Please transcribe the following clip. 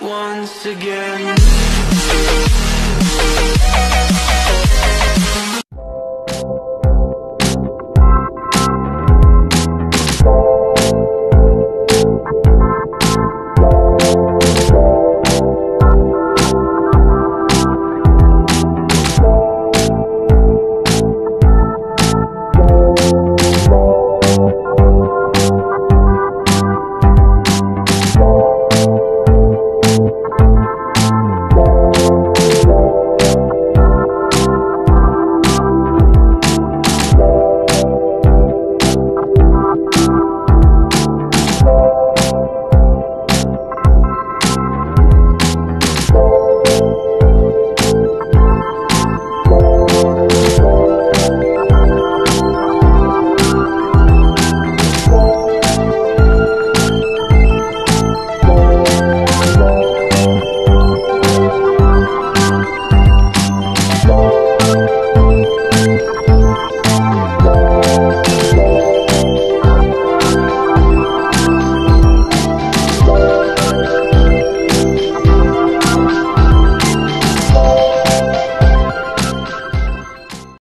once again.